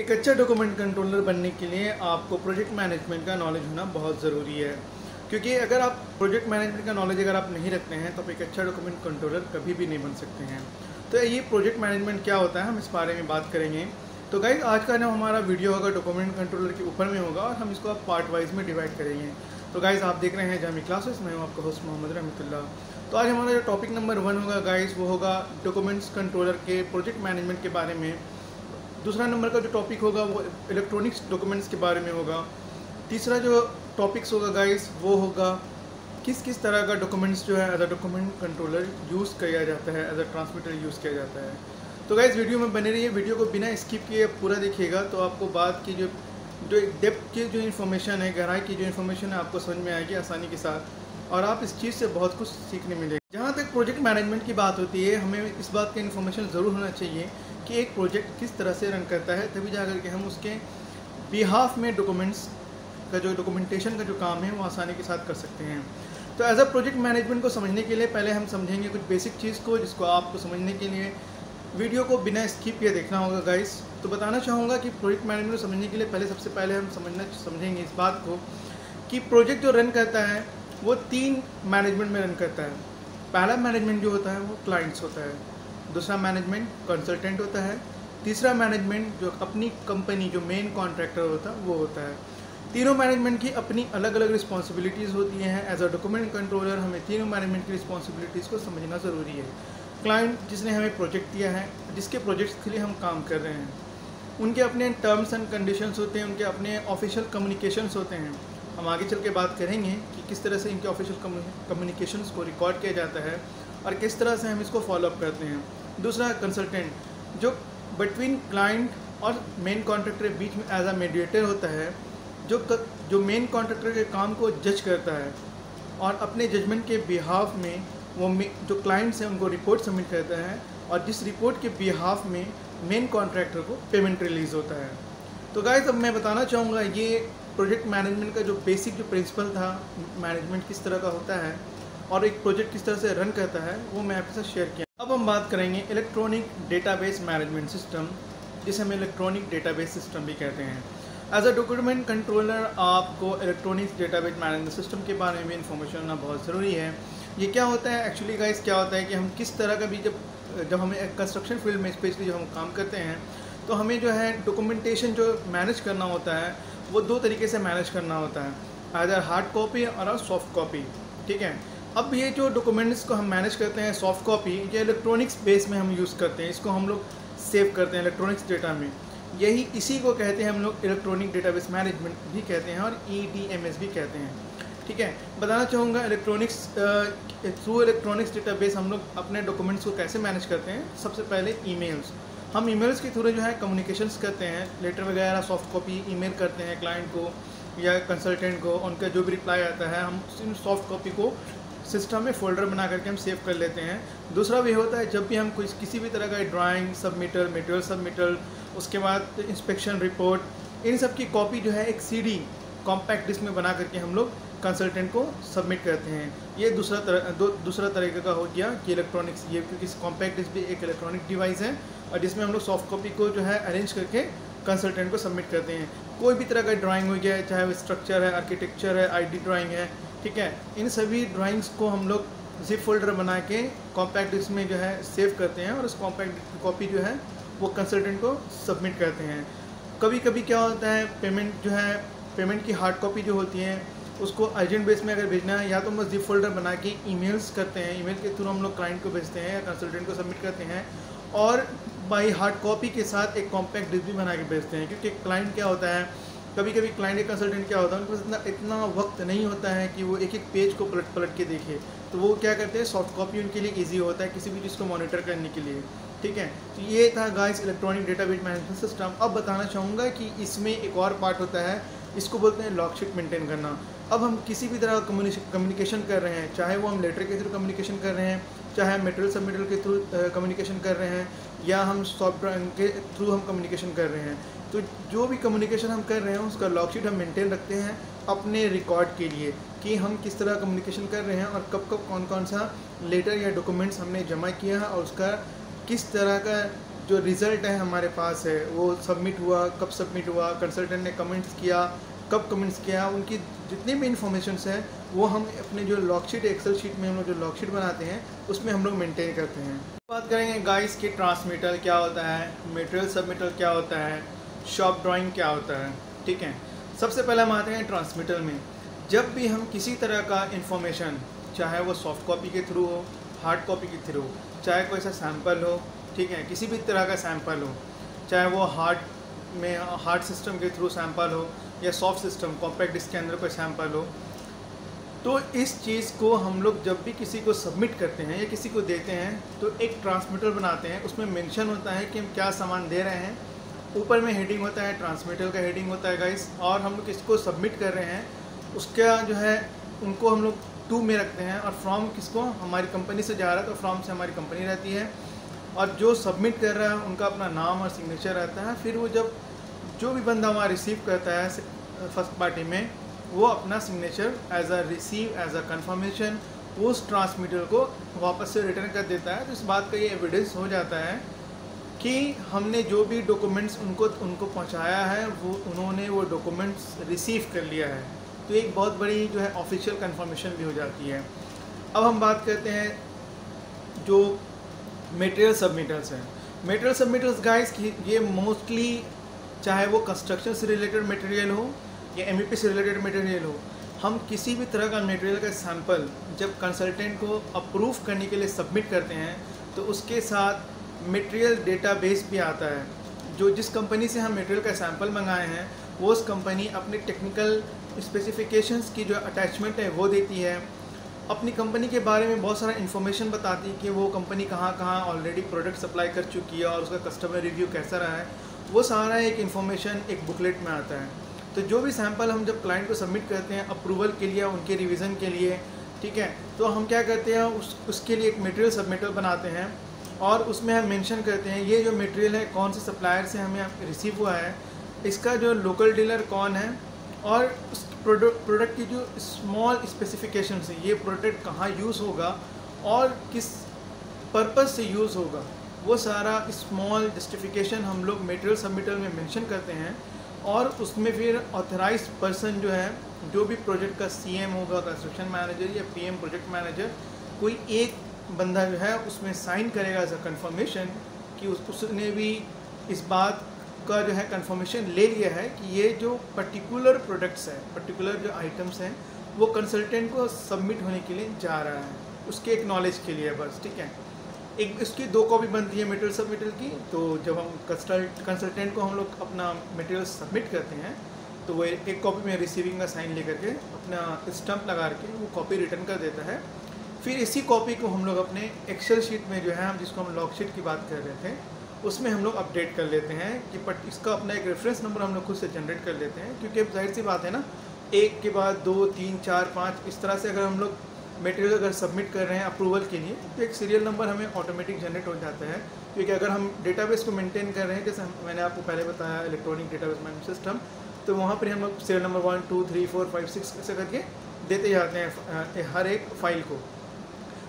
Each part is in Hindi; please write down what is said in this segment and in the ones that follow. एक अच्छा डॉक्यूमेंट कंट्रोलर बनने के लिए आपको प्रोजेक्ट मैनेजमेंट का नॉलेज होना बहुत ज़रूरी है, क्योंकि अगर आप प्रोजेक्ट मैनेजमेंट का नॉलेज अगर आप नहीं रखते हैं तो आप एक अच्छा डॉक्यूमेंट कंट्रोलर कभी भी नहीं बन सकते हैं। तो ये प्रोजेक्ट मैनेजमेंट क्या होता है, हम इस बारे में बात करेंगे। तो गाइस, आज का जो हमारा वीडियो होगा डॉक्यूमेंट कंट्रोलर के ऊपर में होगा और हम इसको आप पार्ट वाइज में डिवाइड करेंगे। तो गाइस, आप देख रहे हैं जामी क्लासेस, मैं हूँ आपका होस्ट मोहम्मद रहमतुल्ला। तो आज हमारा जो टॉपिक नंबर 1 होगा गाइस, वो होगा डॉक्यूमेंट्स कंट्रोलर के प्रोजेक्ट मैनेजमेंट के बारे में। दूसरा नंबर का जो टॉपिक होगा वो इलेक्ट्रॉनिक्स डॉक्यूमेंट्स के बारे में होगा। तीसरा जो टॉपिक्स होगा गाइस वो होगा किस किस तरह का डॉक्यूमेंट्स जो है as a document controller use किया जाता है, एज अ ट्रांसमिटर यूज़ किया जाता है। तो गाइस, वीडियो में बने रहिए, वीडियो को बिना स्किप किए पूरा देखिएगा, तो आपको बात की जो डेप्थ की जो इन्फॉर्मेशन है, गहराई की जो इन्फॉर्मेशन है, आपको समझ में आएगी आसानी के साथ और आप इस चीज़ से बहुत कुछ सीखने मिलेगा। जहाँ तक प्रोजेक्ट मैनेजमेंट की बात होती है, हमें इस बात का इन्फॉर्मेशन ज़रूर होना चाहिए कि एक प्रोजेक्ट किस तरह से रन करता है, तभी जाकर के हम उसके बिहाफ में डॉक्यूमेंट्स का जो डॉक्यूमेंटेशन का जो काम है वो आसानी के साथ कर सकते हैं। तो एज अ प्रोजेक्ट मैनेजमेंट को समझने के लिए पहले हम समझेंगे कुछ बेसिक चीज़ को, जिसको आपको समझने के लिए वीडियो को बिना स्किप किए देखना होगा गाइस। तो बताना चाहूँगा कि प्रोजेक्ट मैनेजमेंट को समझने के लिए पहले सबसे पहले हम समझेंगे इस बात को कि प्रोजेक्ट जो रन करता है वो 3 मैनेजमेंट में रन करता है। पहला मैनेजमेंट जो होता है वो क्लाइंट्स होता है, दूसरा मैनेजमेंट कंसल्टेंट होता है, तीसरा मैनेजमेंट जो अपनी कंपनी जो मेन कॉन्ट्रैक्टर होता है वो होता है। तीनों मैनेजमेंट की अपनी अलग अलग रिस्पॉन्सिबिलिटीज़ होती हैं। एज अ डॉक्यूमेंट कंट्रोलर हमें तीनों मैनेजमेंट की रिस्पॉन्सिबिलिटीज़ को समझना ज़रूरी है। क्लाइंट जिसने हमें प्रोजेक्ट दिया है, जिसके प्रोजेक्ट्स के लिए हम काम कर रहे हैं, उनके अपने टर्म्स एंड कंडीशंस होते हैं, उनके अपने ऑफिशियल कम्युनिकेशंस होते हैं। हम आगे चल के बात करेंगे कि किस तरह से इनके ऑफिशियल कम्युनिकेशंस को रिकॉर्ड किया जाता है और किस तरह से हम इसको फॉलोअप करते हैं। दूसरा कंसल्टेंट जो बिटवीन क्लाइंट और मेन कॉन्ट्रैक्टर के बीच में एज अ मीडिएटर होता है, जो मेन कॉन्ट्रैक्टर के काम को जज करता है और अपने जजमेंट के बिहाफ में वो जो क्लाइंट्स हैं उनको रिपोर्ट सबमिट करता है और जिस रिपोर्ट के बिहाफ में मेन कॉन्ट्रैक्टर को पेमेंट रिलीज़ होता है। तो गाइस, अब मैं बताना चाहूँगा ये प्रोजेक्ट मैनेजमेंट का जो बेसिक जो प्रिंसिपल था, मैनेजमेंट किस तरह का होता है और एक प्रोजेक्ट किस तरह से रन करता है, वो मैं आपके साथ शेयर किया। अब हम बात करेंगे इलेक्ट्रॉनिक डेटाबेस मैनेजमेंट सिस्टम, जिसे हम इलेक्ट्रॉनिक डेटाबेस सिस्टम भी कहते हैं। एज अ डॉक्यूमेंट कंट्रोलर आपको इलेक्ट्रॉनिक डेटाबेस मैनेजमेंट सिस्टम के बारे में इन्फॉर्मेशन होना बहुत ज़रूरी है। ये क्या होता है एक्चुअली गाइस, क्या होता है कि हम किस तरह का भी जब हम कंस्ट्रक्शन फील्ड में स्पेशली जब हम काम करते हैं तो हमें जो है डॉक्यूमेंटेशन जो मैनेज करना होता है वो 2 तरीके से मैनेज करना होता है, एज अ हार्ड कॉपी और सॉफ्ट कॉपी, ठीक है। अब ये जो डॉक्यूमेंट्स को हम मैनेज करते हैं सॉफ्ट कॉपी, ये इलेक्ट्रॉनिक्स बेस में हम यूज़ करते हैं, इसको हम लोग सेव करते हैं इलेक्ट्रॉनिक्स डेटा में। यही इसी को कहते हैं हम लोग इलेक्ट्रॉनिक डेटाबेस मैनेजमेंट भी कहते हैं और EDMS भी कहते हैं, ठीक है। बताना चाहूँगा इलेक्ट्रॉनिक्स थ्रू इलेक्ट्रॉनिक्स डेटाबेस हम लोग अपने डॉक्यूमेंट्स को कैसे मैनेज करते हैं। सबसे पहले ईमेल्स, हम ईमेल्स के थ्रू जो है कम्युनिकेशंस करते हैं, लेटर वगैरह सॉफ्ट कॉपी ईमेल करते हैं क्लाइंट को या कंसल्टेंट को, उनका जो भी रिप्लाई आता है हम उस सॉफ्ट कॉपी को सिस्टम में फोल्डर बना करके हम सेव कर लेते हैं। दूसरा भी होता है जब भी हम कोई किसी भी तरह का ड्राइंग सबमिटल, मटेरियल सबमिटल, उसके बाद इंस्पेक्शन रिपोर्ट, इन सब की कॉपी जो है एक CD कॉम्पैक्ट डिस्क में बना करके हम लोग कंसल्टेंट को सबमिट करते हैं। ये दूसरा तरीके का हो गया कि इलेक्ट्रॉनिक्स, ये क्योंकि कॉम्पैक्ट डिस्क भी एक इलेक्ट्रॉनिक डिवाइस है और जिसमें हम लोग सॉफ्ट कॉपी को जो है अरेंज करके कंसल्टेंट को सबमिट करते हैं। कोई भी तरह का ड्राइंग हो गया, चाहे वो स्ट्रक्चर है, आर्किटेक्चर है, ID ड्राइंग है, ठीक है, इन सभी ड्राइंग्स को हम लोग जिप फोल्डर बना के कॉम्पैक्ट डिस्क में जो है सेव करते हैं और उस कॉम्पैक्ट कॉपी जो है वो कंसल्टेंट को सबमिट करते हैं। कभी कभी क्या होता है पेमेंट जो है, पेमेंट की हार्ड कॉपी जो होती है उसको अर्जेंट बेस में अगर भेजना है, या तो हम जिप फोल्डर बना के ईमेल्स करते हैं, ईमेल के थ्रू हम लोग क्लाइंट को भेजते हैं या कंसल्टेंट को सबमिट करते हैं, और बाई हार्ड कॉपी के साथ एक कॉम्पैक्ट डिस्क भी बना के भेजते हैं। क्योंकि क्लाइंट क्या होता है, कभी कभी क्लाइंट या कंसल्टेंट क्या होता है, उनके पास इतना वक्त नहीं होता है कि वो एक पेज को पलट के देखे, तो वो क्या करते हैं सॉफ्ट कॉपी उनके लिए ईजी होता है किसी भी चीज़ को मॉनिटर करने के लिए, ठीक है। तो ये था guys electronic database management system. अब बताना चाहूँगा कि इसमें एक और पार्ट होता है, इसको बोलते हैं लॉग शीट मेंटेन करना। अब हम किसी भी तरह का कम्युनिकेशन कर रहे हैं, चाहे वो हम लेटर के थ्रू कम्युनिकेशन कर रहे हैं, चाहे मटेरियल सबमिटल के थ्रू कम्युनिकेशन कर रहे हैं, या हम सॉफ्ट ड्राइंग के थ्रू हम कम्युनिकेशन कर रहे हैं, तो जो भी कम्युनिकेशन हम कर रहे हैं उसका लॉग शीट हम मेंटेन रखते हैं अपने रिकॉर्ड के लिए कि हम किस तरह कम्युनिकेशन कर रहे हैं और कब कब कौन कौन सा लेटर या डॉक्यूमेंट्स हमने जमा किया है और उसका किस तरह का जो रिज़ल्ट है हमारे पास है वो सबमिट हुआ, कब सबमिट हुआ, कंसल्टेंट ने कमेंट्स किया, कब कमेंट्स किया, उनकी जितनी भी इन्फॉर्मेशंस है वो हम अपने जो लॉकशीट एक्सेल शीट में हम लोग जो लॉकशीट बनाते हैं उसमें हम लोग मेंटेन करते हैं। बात करेंगे गाइस कि ट्रांसमिटल क्या होता है, मटेरियल सबमिटल क्या होता है, शॉप ड्राइंग क्या होता है, ठीक है। सबसे पहले हम आते हैं ट्रांसमिटल में। जब भी हम किसी तरह का इन्फॉर्मेशन, चाहे वो सॉफ्ट कॉपी के थ्रू हो, हार्ड कॉपी के थ्रू, चाहे कोई सा सैम्पल हो, ठीक है, किसी भी तरह का सैम्पल हो, चाहे वो हार्ड में हार्ड सिस्टम के थ्रू सैम्पल हो या सॉफ्ट सिस्टम कॉम्पैक्ट डिस्क के अंदर कोई सैम्पल हो, तो इस चीज़ को हम लोग जब भी किसी को सबमिट करते हैं या किसी को देते हैं तो एक ट्रांसमिटल बनाते हैं। उसमें मेंशन होता है कि हम क्या सामान दे रहे हैं, ऊपर में हेडिंग होता है, ट्रांसमिटल का हेडिंग होता है गाइस, और हम लोग किसको सबमिट कर रहे हैं उसका जो है उनको हम लोग टू में रखते हैं, और फ्रॉम किसको हमारी कंपनी से जा रहा है तो फ्रॉम से हमारी कंपनी रहती है, और जो सबमिट कर रहा है उनका अपना नाम और सिग्नेचर रहता है। फिर वो जब जो भी बंदा वहाँ रिसीव करता है फर्स्ट पार्टी में, वो अपना signature as a receive as a confirmation उस ट्रांसमीटर को वापस से रिटर्न कर देता है। तो इस बात का ये एविडेंस हो जाता है कि हमने जो भी डॉक्यूमेंट्स उनको पहुँचाया है वो उन्होंने वो डॉक्यूमेंट्स रिसीव कर लिया है। तो एक बहुत बड़ी जो है ऑफिशियल कन्फर्मेशन भी हो जाती है। अब हम बात करते हैं जो मटेरियल सबमिटल्स हैं। मटेरियल सबमिटल्स गाइस की ये मोस्टली चाहे वो कंस्ट्रक्शन से रिलेटेड मटेरियल हो या MEP से रिलेटेड मटेरियल हो, हम किसी भी तरह का मटेरियल का सैम्पल जब कंसल्टेंट को अप्रूव करने के लिए सबमिट करते हैं तो उसके साथ मटेरियल डेटाबेस भी आता है। जो जिस कंपनी से हम मटेरियल का सैम्पल मंगाए हैं वो उस कंपनी अपने टेक्निकल स्पेसिफिकेशंस की जो अटैचमेंट है वो देती है, अपनी कंपनी के बारे में बहुत सारा इन्फॉर्मेशन बताती है कि वो कंपनी कहाँ कहाँ ऑलरेडी प्रोडक्ट सप्लाई कर चुकी है और उसका कस्टमर रिव्यू कैसा रहा है, वो सारा एक इन्फॉर्मेशन एक बुकलेट में आता है। तो जो भी सैम्पल हम जब क्लाइंट को सबमिट करते हैं अप्रूवल के लिए, उनके रिविज़न के लिए, ठीक है, तो हम क्या करते हैं उसके लिए एक मटेरियल सबमिटल बनाते हैं और उसमें हम मेंशन करते हैं ये जो मटेरियल है कौन से सप्लायर से हमें रिसीव हुआ है, इसका जो लोकल डीलर कौन है, और उस प्रोडक्ट की जो स्मॉल स्पेसिफिकेशन है, ये प्रोडक्ट कहाँ यूज़ होगा और किस पर्पज़ से यूज़ होगा, वो सारा स्मॉल जस्टिफिकेशन हम लोग मटेरियल सबमिटल में मेंशन करते हैं। और उसमें फिर ऑथराइज्ड पर्सन जो है, जो भी प्रोजेक्ट का CM होगा, कंस्ट्रक्शन मैनेजर या PM प्रोजेक्ट मैनेजर, कोई एक बंदा जो है उसमें साइन करेगा एज अ कन्फर्मेशन कि उसने भी इस बात का जो है कंफर्मेशन ले लिया है कि ये जो पर्टिकुलर प्रोडक्ट्स हैं, पर्टिकुलर जो आइटम्स हैं, वो कंसल्टेंट को सबमिट होने के लिए जा रहा है, उसके एक्नॉलेज के लिए बस, ठीक है। एक इसकी 2 कॉपी बनती है मटेरियल सबमिटल की। तो जब हम कंसल्टेंट को हम लोग अपना मटेरियल सबमिट करते हैं तो वो एक कॉपी में रिसीविंग का साइन लेकर के अपना स्टम्प लगा के वो कॉपी रिटर्न कर देता है। फिर इसी कॉपी को हम लोग अपने एक्सेल शीट में जो है जिसको हम लॉग शीट की बात कर रहे थे उसमें हम लोग अपडेट कर लेते हैं कि इसका अपना एक रेफरेंस नंबर हम लोग खुद से जनरेट कर लेते हैं, क्योंकि अब जाहिर सी बात है ना, 1 के बाद 2, 3, 4, 5 इस तरह से अगर हम लोग मटेरियल अगर सबमिट कर रहे हैं अप्रूवल के लिए तो एक सीरियल नंबर हमें ऑटोमेटिक जनरेट हो जाता है। क्योंकि अगर हम डेटाबेस को मेंटेन कर रहे हैं, जैसे मैंने आपको पहले बताया इलेक्ट्रॉनिक डेटाबेस मैनेजमेंट सिस्टम, तो वहाँ पर हम लोग सीरियल नंबर 1, 2, 3, 4, 5, 6 ऐसे करके देते जाते हैं हर एक फाइल को।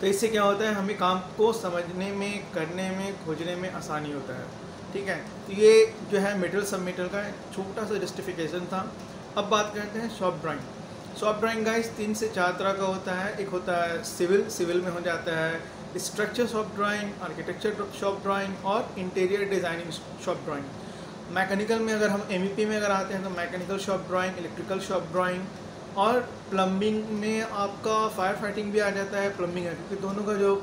तो इससे क्या होता है, हमें काम को समझने में, करने में, खोजने में आसानी होता है, ठीक है। तो ये जो है मटेरियल सबमिटल का छोटा सा जस्टिफिकेशन था। अब बात करते हैं shop drawing. Shop drawing guys 3 से 4 तरह का होता है। एक होता है सिविल में हो जाता है structure shop drawing, architecture shop drawing और interior designing shop drawing. Mechanical में अगर हम MEP में अगर आते हैं तो mechanical shop drawing, electrical shop drawing, और प्लम्बिंग में आपका फायर फाइटिंग भी आ जाता है, प्लम्बिंग है, क्योंकि दोनों का जो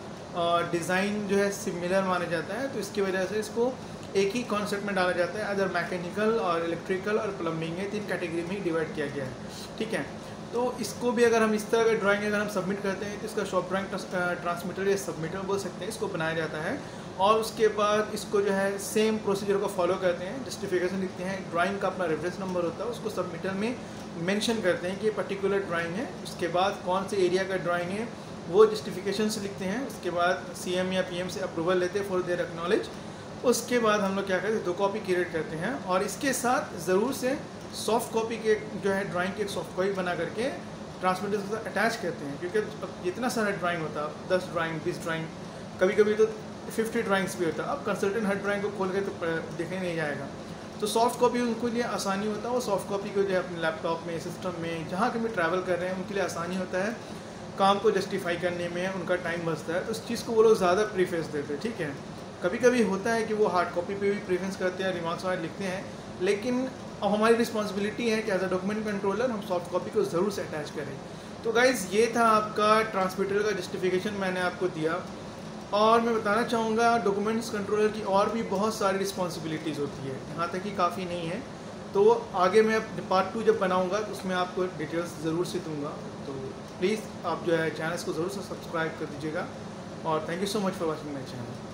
डिज़ाइन जो है सिमिलर माना जाता है तो इसकी वजह से इसको एक ही कॉन्सेप्ट में डाला जाता है। अदर मैकेनिकल और इलेक्ट्रिकल और प्लम्बिंग है, 3 कैटेगरी में डिवाइड किया गया है, ठीक है। तो इसको भी अगर हम इस तरह का ड्राइंग अगर हम सबमिट करते हैं तो इसका शॉप ड्राइंग ट्रांसमिटर या सबमिटर बोल सकते हैं, इसको बनाया जाता है। और उसके बाद इसको जो है सेम प्रोसीजर को फॉलो करते हैं, जस्टिफिकेशन लिखते हैं, ड्राइंग का अपना रेफरेंस नंबर होता है, उसको सबमिटर में मेंशन करते हैं कि पर्टिकुलर ड्राइंग है, उसके बाद कौन से एरिया का ड्राइंग है वो जस्टिफिकेशन से लिखते हैं, उसके बाद CM या PM से अप्रूवल लेते हैं फॉर देयर एक्नॉलेज। उसके बाद हम लोग क्या करते हैं 2 कॉपी क्रिएट करते हैं, और इसके साथ ज़रूर से सॉफ्ट कॉपी के जो है ड्राइंग की एक सॉफ्ट कॉपी बना करके ट्रांसमिटर के साथ अटैच करते हैं, क्योंकि इतना सारा ड्राइंग होता है, 10 ड्राइंग, 20 ड्राइंग, कभी कभी तो 50 ड्राइंग्स भी होता है। अब कंसल्टेंट हर ड्राइंग को खोल के तो देखने नहीं जाएगा, तो सॉफ्ट कॉपी उनके लिए आसानी होता है। और सॉफ्ट कॉपी को जो है अपने लैपटॉप में, सिस्टम में, जहाँ के भी ट्रैवल कर रहे हैं उनके लिए आसानी होता है, काम को जस्टिफाई करने में उनका टाइम बचता है, तो उस चीज़ को वो लोग ज़्यादा प्रीफेंस देते हैं। ठीक है, कभी कभी होता है कि वो हार्ड कॉपी पे भी प्रीफेंस करते हैं, रिमार्क्स वगैरह लिखते हैं, लेकिन अब हमारी रिस्पॉन्सिबिलिटी है कि एज अ डॉक्यूमेंट कंट्रोलर हम सॉफ्ट कॉपी को ज़रूर से अटैच करें। तो गाइज़ ये था आपका ट्रांसमिटल का जस्टिफिकेशन मैंने आपको दिया, और मैं बताना चाहूँगा डॉक्यूमेंट्स कंट्रोलर की और भी बहुत सारी रिस्पॉन्सिबिलिटीज़ होती है, यहाँ तक कि काफ़ी नहीं है। तो आगे मैं पार्ट 2 जब बनाऊँगा तो उसमें आपको डिटेल्स ज़रूर से दूँगा। तो प्लीज़ आप जो है चैनल को ज़रूर से सब्सक्राइब कर दीजिएगा, और thank you so much for watching my channel.